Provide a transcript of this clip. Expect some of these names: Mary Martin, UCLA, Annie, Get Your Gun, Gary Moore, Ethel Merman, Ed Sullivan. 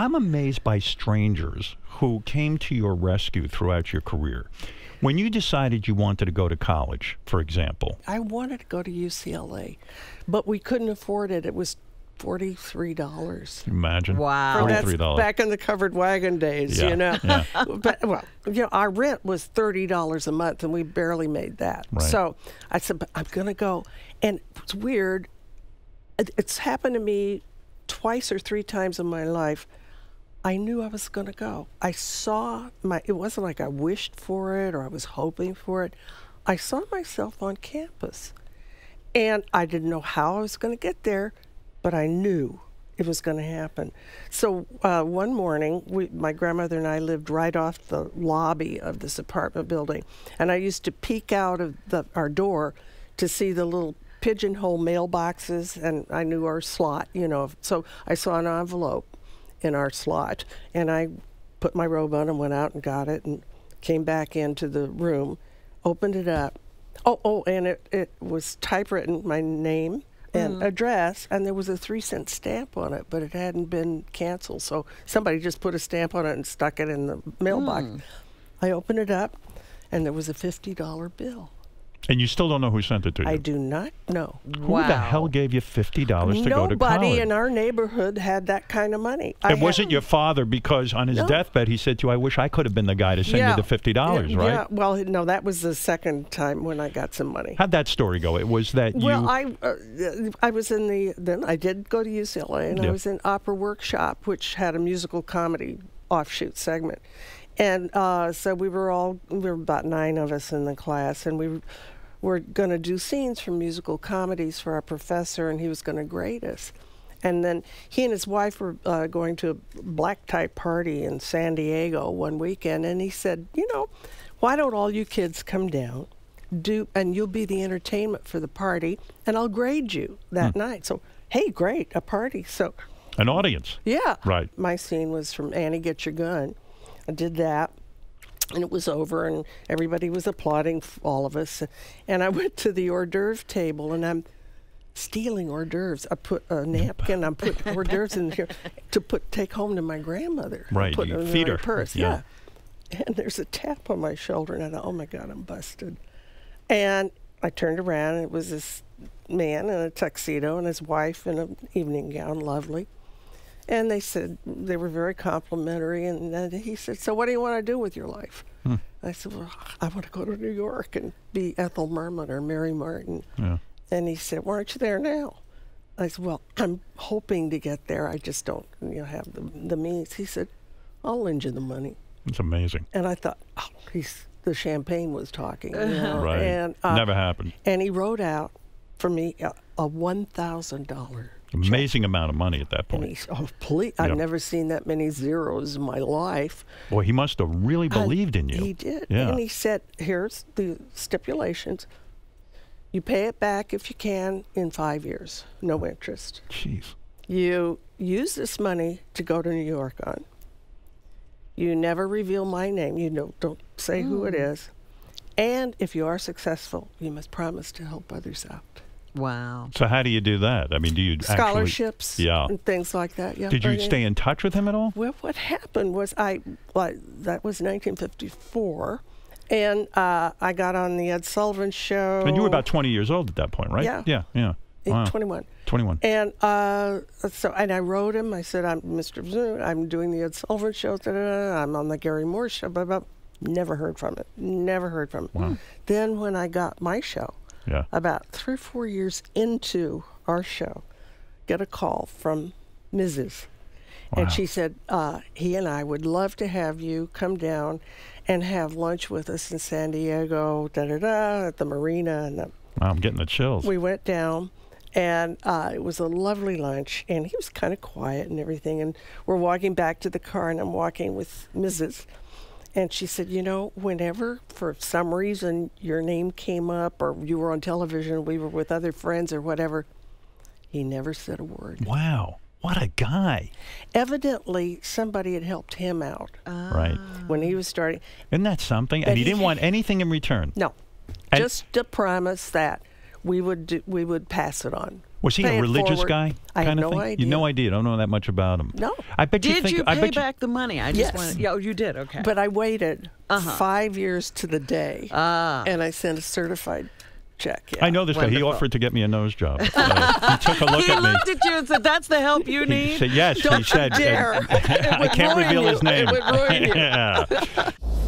I'm amazed by strangers who came to your rescue throughout your career. When you decided you wanted to go to college, for example. I wanted to go to UCLA, but we couldn't afford it. It was $43. Imagine. Wow. $43. That's back in the covered wagon days, yeah, you know. Yeah. But, well, you know, our rent was $30 a month, and we barely made that. Right. So I said, but I'm going to go. And it's weird. It's happened to me twice or three times in my life. I knew I was going to go. I saw my, it wasn't like I wished for it or I was hoping for it. I saw myself on campus, and I didn't know how I was going to get there, but I knew it was going to happen. So one morning, my grandmother and I lived right off the lobby of this apartment building, and I used to peek out of our door to see the little pigeonhole mailboxes, and I knew our slot, you know. So I saw an envelope in our slot, and I put my robe on and went out and got it and came back into the room, opened it up. Oh, and it was typewritten, my name and address, and there was a 3-cent stamp on it, but it hadn't been canceled, so somebody just put a stamp on it and stuck it in the mailbox. I opened it up, and there was a $50 bill. And you still don't know who sent it to you? I do not know. Who the hell gave you $50 to go to college? Nobody in our neighborhood had that kind of money. It wasn't your father, because on his deathbed he said to you, I wish I could have been the guy to send you the $50, right? Yeah, well, no, that was the second time when I got some money. How'd that story go? It was that Well, I was in the, then I did go to UCLA, and I was in Opera Workshop, which had a musical comedy offshoot segment. And so we were about 9 of us in the class, and we were going to do scenes from musical comedies for our professor, and he was going to grade us. And then he and his wife were going to a black tie party in San Diego one weekend, and he said, you know, why don't all you kids come down, and you'll be the entertainment for the party, and I'll grade you that night. So, hey, great, a party. So, an audience. Yeah. Right. My scene was from Annie, Get Your Gun. I did that, and it was over, and everybody was applauding, all of us. And I went to the hors d'oeuvre table, and I'm stealing hors d'oeuvres. I put a napkin, I put hors d'oeuvres in here to take home to my grandmother. Right, put it in her purse. Yeah. And there's a tap on my shoulder, and I thought, oh my God, I'm busted. And I turned around, and it was this man in a tuxedo and his wife in an evening gown, lovely. And they said, they were very complimentary, and then he said, so what do you want to do with your life? I said, well, I want to go to New York and be Ethel Merman or Mary Martin. And he said, well, aren't you there now? I said, well, I'm hoping to get there. I just don't have the means. He said, I'll lend you the money. It's amazing. And I thought, oh, the champagne was talking. Right. And, never happened. And he wrote out for me a $1,000 amazing amount of money at that point. And oh, please. I've never seen that many zeros in my life. Well, he must have really believed in you. He did. Yeah. And he said, here's the stipulations. You pay it back if you can in 5 years, no interest. Jeez. You use this money to go to New York on. You never reveal my name. You don't say who it is. And if you are successful, you must promise to help others out. Wow. So how do you do that? I mean, do you scholarships and things like that? Yeah. Did you stay in touch with him at all? Well, what happened was that was 1954, and I got on the Ed Sullivan show. And you were about 20 years old at that point, right? Yeah. Yeah. Yeah. Wow. 21. 21. And so I wrote him. I said, I'm Mr. Zoon. I'm doing the Ed Sullivan show. Da, da, da. I'm on the Gary Moore show. Blah, blah. Never heard from it. Never heard from it. Wow. Then when I got my show. Yeah. About 3 or 4 years into our show, get a call from Mrs. Wow. And she said, he and I would love to have you come down and have lunch with us in San Diego, da-da-da, at the marina. And I'm getting the chills. We went down, and it was a lovely lunch, and he was kind of quiet and everything. And we're walking back to the car, and I'm walking with Mrs. And she said, you know, whenever for some reason your name came up or you were on television, we were with other friends or whatever, he never said a word. Wow. What a guy. Evidently, somebody had helped him out. Right. When he was starting. Isn't that something? And he didn't want anything in return. No. And just to promise that we would pass it on. Was he a religious guy? I have no idea. You have no idea. I don't know that much about him. No. I bet you think. Did you pay back the money? I just wanted. Yeah, you did. Okay. But I waited 5 years to the day, and I sent a certified check. Yeah. I know this guy. He offered to get me a nose job. He took a look at me. He looked at you and said, "That's the help you need." He said, "Yes." He said, "I can't reveal his name." It would ruin you.